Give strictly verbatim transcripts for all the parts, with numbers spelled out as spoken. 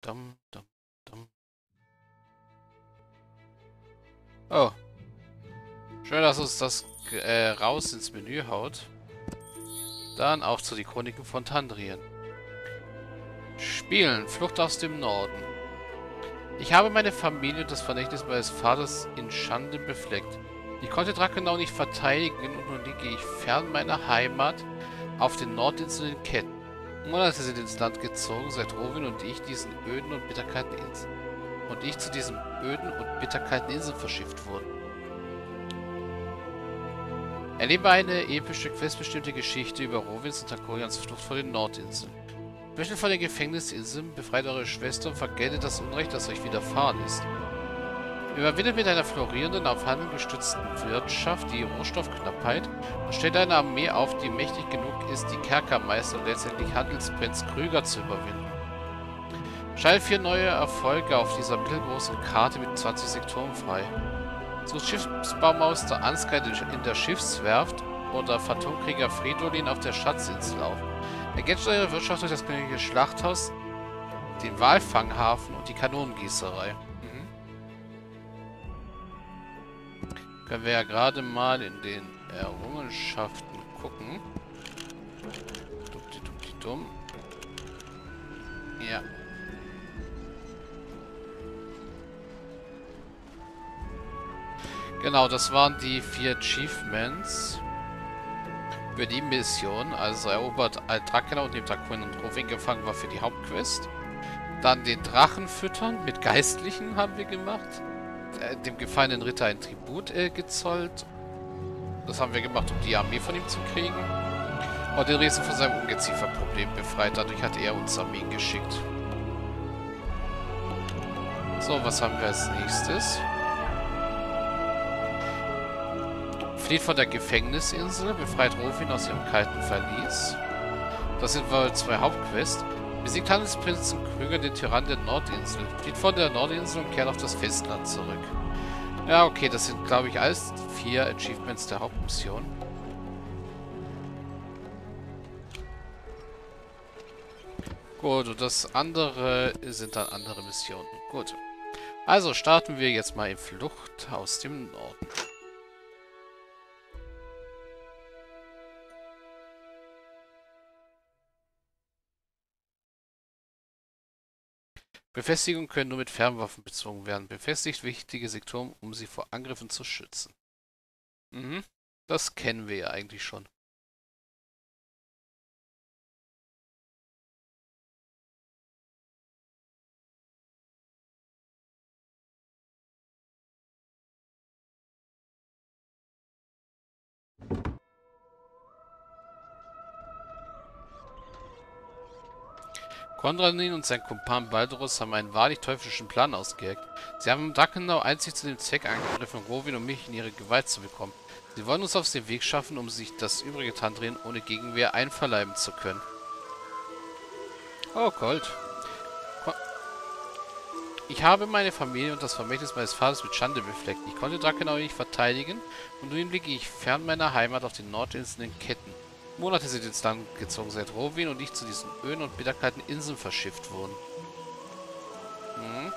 Dum, dum, dum. Oh. Schön, dass uns das äh, raus ins Menü haut. Dann auf zu den Chroniken von Tandrien. Spielen. Flucht aus dem Norden. Ich habe meine Familie und das Vermächtnis meines Vaters in Schande befleckt. Ich konnte Drakenau nicht verteidigen und nun liege ich fern meiner Heimat auf den Nordinseln in Ketten. Monate sind ins Land gezogen, seit Rovin und ich diesen öden und bitterkalten Inseln und ich zu diesen öden und bitterkalten Inseln verschifft wurden. Erlebe eine epische, festbestimmte Geschichte über Rovins und Takorians Flucht vor den Nordinseln. Flüchtet von den Gefängnisinseln, befreit eure Schwester und vergeltet das Unrecht, das euch widerfahren ist. Überwindet mit einer florierenden, auf Handel gestützten Wirtschaft die Rohstoffknappheit und stellt eine Armee auf, die mächtig genug ist, die Kerkermeister und letztendlich Handelsprinz Krüger zu überwinden. Schaltet vier neue Erfolge auf dieser mittelgroßen Karte mit zwanzig Sektoren frei. Sucht Schiffsbaumeister Ansgar in der Schiffswerft oder Phantomkrieger Fridolin auf der Schatzinslauf. Ergänzt eure Wirtschaft durch das königliche Schlachthaus, den Walfanghafen und die Kanonengießerei. Können wir ja gerade mal in den Errungenschaften gucken. Dumm. Ja. Genau, das waren die vier Achievements für die Mission. Also erobert Drakenau, und dem Aquin und Rovin gefangen war für die Hauptquest. Dann den Drachen füttern mit Geistlichen haben wir gemacht. Dem gefallenen Ritter ein Tribut äh, gezollt. Das haben wir gemacht, um die Armee von ihm zu kriegen. Und den Riesen von seinem Ungezieferproblem befreit. Dadurch hat er uns Armeen geschickt. So, was haben wir als nächstes? Flieht von der Gefängnisinsel. Befreit Rovin aus ihrem kalten Verlies. Das sind wohl zwei Hauptquests. Besiegt Handelsprinz Krüger den Tyrann der Nordinsel, flieht von der Nordinsel und kehrt auf das Festland zurück. Ja, okay, das sind, glaube ich, alles vier Achievements der Hauptmission. Gut, und das andere sind dann andere Missionen. Gut. Also starten wir jetzt mal in Flucht aus dem Norden. Befestigungen können nur mit Fernwaffen bezwungen werden. Befestigt wichtige Sektoren, um sie vor Angriffen zu schützen. Mhm. Das kennen wir ja eigentlich schon. Kondranin und sein Kumpan Baldurus haben einen wahrlich teuflischen Plan ausgeheckt. Sie haben Drakenau einzig zu dem Zweck angegriffen, Rovin und mich in ihre Gewalt zu bekommen. Sie wollen uns auf den Weg schaffen, um sich das übrige Tandrien ohne Gegenwehr einverleiben zu können. Oh, Gold. Ich habe meine Familie und das Vermächtnis meines Vaters mit Schande befleckt. Ich konnte Drakenau nicht verteidigen und nun liege ich fern meiner Heimat auf den Nordinseln in Ketten. Monate sind ins Land gezogen, seit Rovin und ich zu diesen öden und bitterkalten Inseln verschifft wurden. Hm.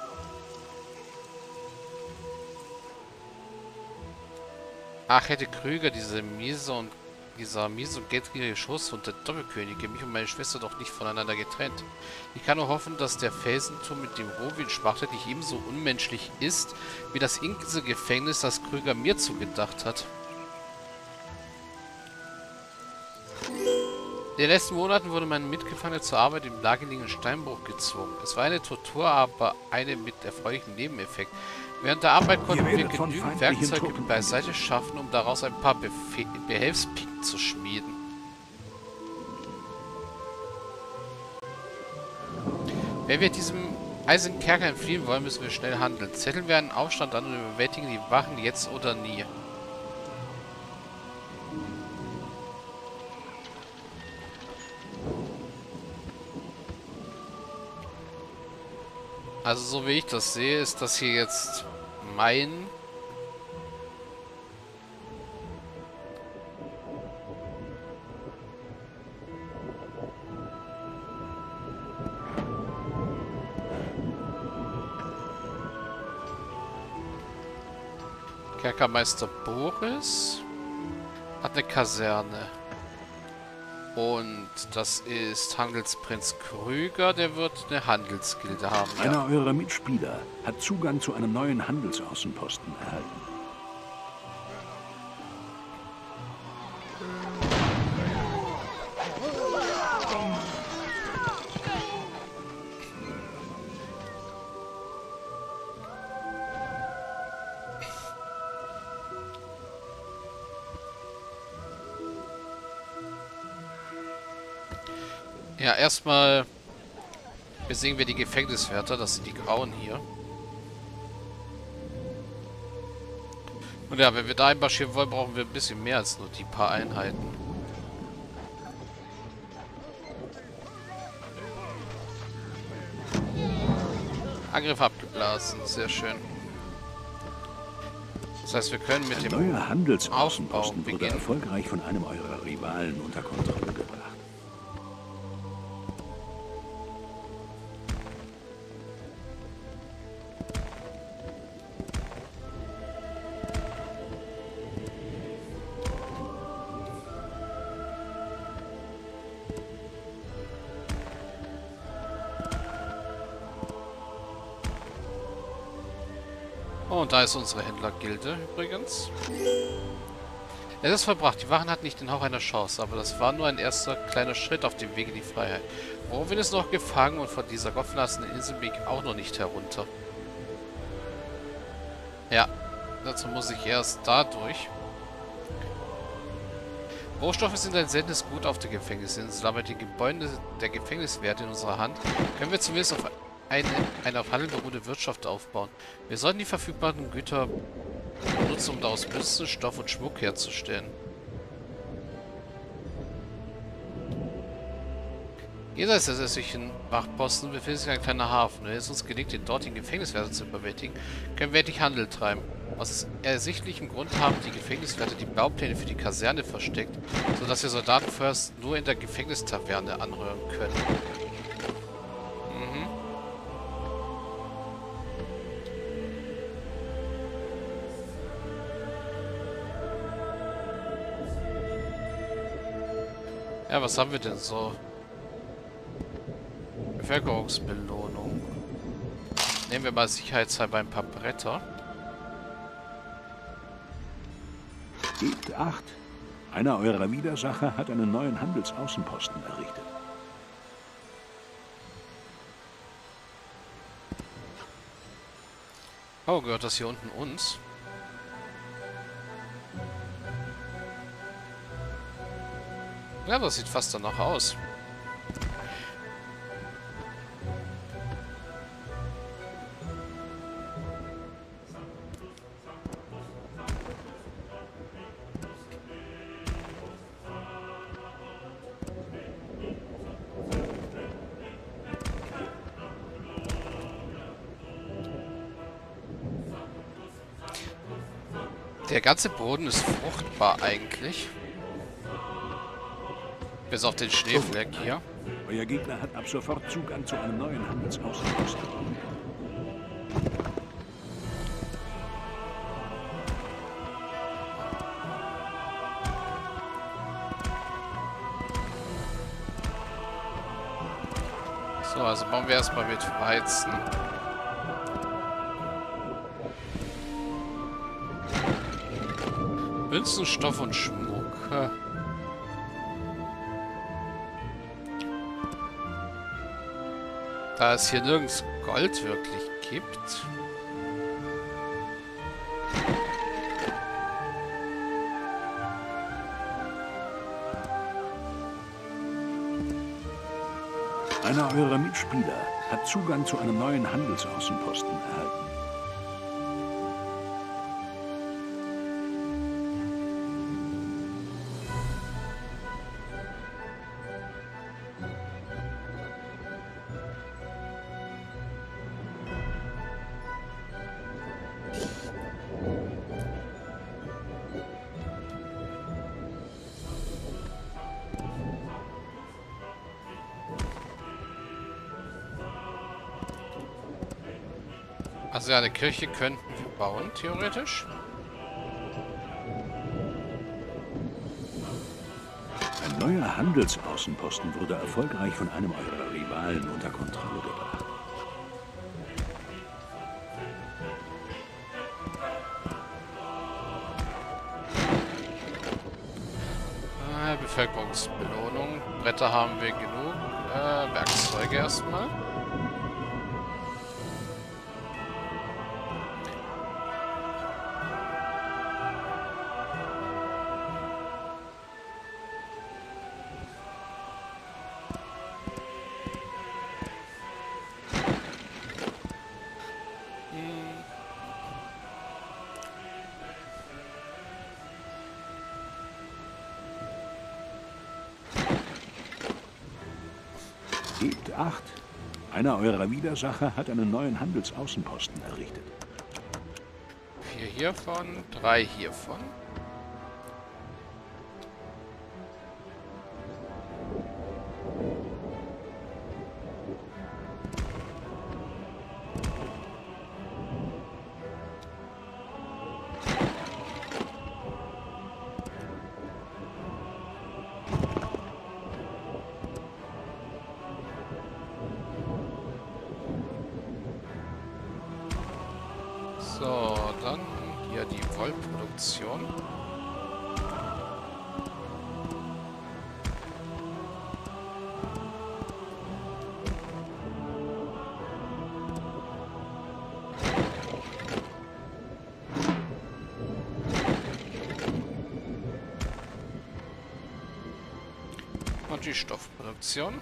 Ach, hätte Krüger, diese miese und dieser miese und geldgierige Schoßhund der Doppelkönige, mich und meine Schwester doch nicht voneinander getrennt. Ich kann nur hoffen, dass der Felsenturm, mit dem Rovin schmachtete, nicht ebenso unmenschlich ist, wie das Inkse Gefängnis, das Krüger mir zugedacht hat. In den letzten Monaten wurde mein Mitgefangener zur Arbeit im nahegelegenen Steinbruch gezwungen. Es war eine Tortur, aber eine mit erfreulichem Nebeneffekt. Während der Arbeit konnten wir genügend Werkzeuge beiseite schaffen, um daraus ein paar Befe- Behelfspiken zu schmieden. Wenn wir diesem eisernen Kerker entfliehen wollen, müssen wir schnell handeln. Zetteln wir einen Aufstand an und überwältigen die Wachen jetzt oder nie. Also so wie ich das sehe, ist das hier jetzt mein... Kerkermeister Boris hat eine Kaserne. Und das ist Handelsprinz Krüger, der wird eine Handelsgilde haben. Ja. Einer eurer Mitspieler hat Zugang zu einem neuen Handelsaußenposten erhalten. Ja, erstmal besiegen wir die Gefängniswärter, das sind die Grauen hier. Und ja, wenn wir da einmarschieren wollen, brauchen wir ein bisschen mehr als nur die paar Einheiten. Angriff abgeblasen, sehr schön. Das heißt, wir können mit dem neuen Handelsaußenposten wurde erfolgreich von einem eurer Rivalen unter Kontrolle gebracht. Und da ist unsere Händlergilde übrigens. Es ist vollbracht. Die Wachen hatten nicht den Hauch einer Chance, aber das war nur ein erster kleiner Schritt auf dem Weg in die Freiheit. Rovin ist noch gefangen und von dieser gottverlassenen Insel bin ich auch noch nicht herunter. Ja, dazu muss ich erst da durch. Rohstoffe sind ein seltenes Gut auf der Gefängnisinsel, aber die Gebäude der Gefängniswärter in unserer Hand können wir zumindest auf Eine, eine auf Handel beruhende Wirtschaft aufbauen. Wir sollten die verfügbaren Güter nutzen, um daraus Münzen, Stoff und Schmuck herzustellen. Jenseits der sächsischen Wachtposten befindet sich ein kleiner Hafen. Wenn es uns gelingt, den dortigen Gefängniswärter zu überwältigen, können wir endlich Handel treiben. Aus ersichtlichem Grund haben die Gefängniswärter die Baupläne für die Kaserne versteckt, sodass wir Soldaten vorerst nur in der Gefängnistaverne anrühren können. Ja, was haben wir denn so? Bevölkerungsbelohnung. Nehmen wir mal sicherheitshalber ein paar Bretter. Gebt acht. Einer eurer Widersacher hat einen neuen Handelsaußenposten errichtet. Oh, gehört das hier unten uns? Ja, das sieht fast danach aus. Der ganze Boden ist fruchtbar eigentlich. Bis auf den Schneefleck hier. Euer Gegner hat ab sofort Zugang zu einem neuen Handelsaußenposten. So, also bauen wir erstmal mit Weizen. Münzen, Stoff und Schmuck. Da es hier nirgends Gold wirklich gibt. Einer eurer Mitspieler hat Zugang zu einem neuen Handelsaußenposten erhalten. Also ja, eine Kirche könnten wir bauen, theoretisch. Neuer Handelsaußenposten wurde erfolgreich von einem eurer Rivalen unter Kontrolle gebracht. Äh, Bevölkerungsbelohnung. Bretter haben wir genug. Äh, Werkzeuge erstmal. acht. Einer eurer Widersacher hat einen neuen Handelsaußenposten errichtet. Vier hiervon, drei hiervon. Und die Stoffproduktion.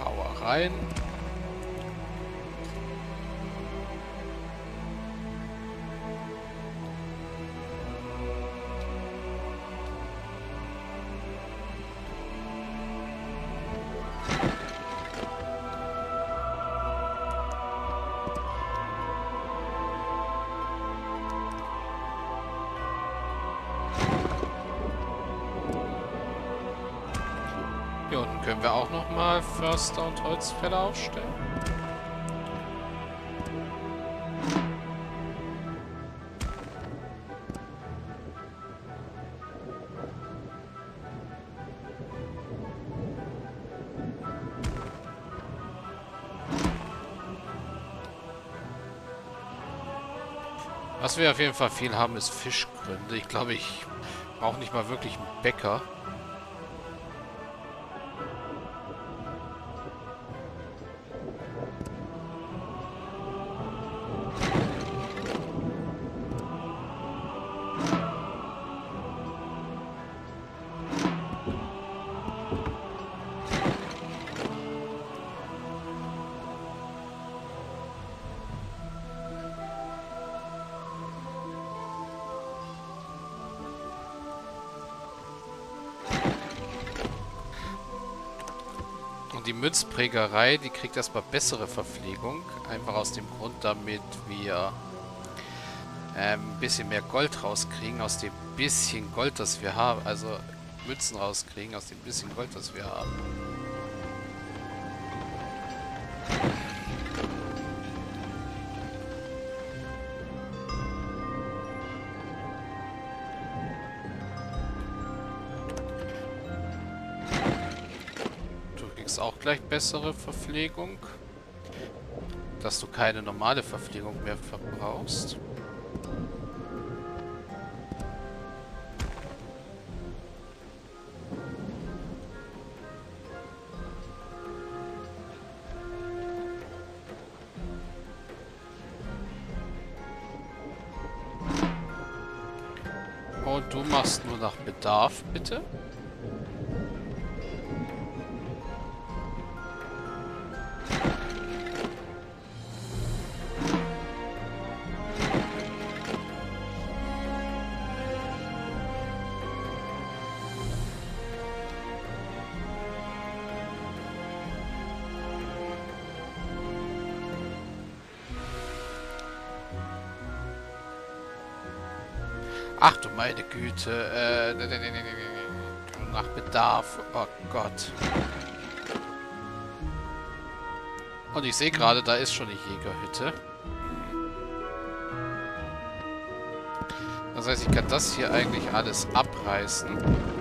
Brauereien. Können wir auch nochmal Förster und Holzfäller aufstellen? Was wir auf jeden Fall viel haben, ist Fischgründe. Ich glaube, ich brauche nicht mal wirklich einen Bäcker. Die Münzprägerei, die kriegt erstmal bessere Verpflegung. Einfach aus dem Grund, damit wir äh, ein bisschen mehr Gold rauskriegen. Aus dem bisschen Gold, das wir haben. Also Münzen rauskriegen aus dem bisschen Gold, das wir haben. Auch gleich bessere Verpflegung, dass du keine normale Verpflegung mehr verbrauchst. Und du machst nur nach Bedarf, bitte. Ach du meine Güte, äh, ne, ne, ne, ne, ne, nach Bedarf, oh Gott. Und ich sehe gerade, da ist schon eine Jägerhütte. Das heißt, ich kann das hier eigentlich alles abreißen.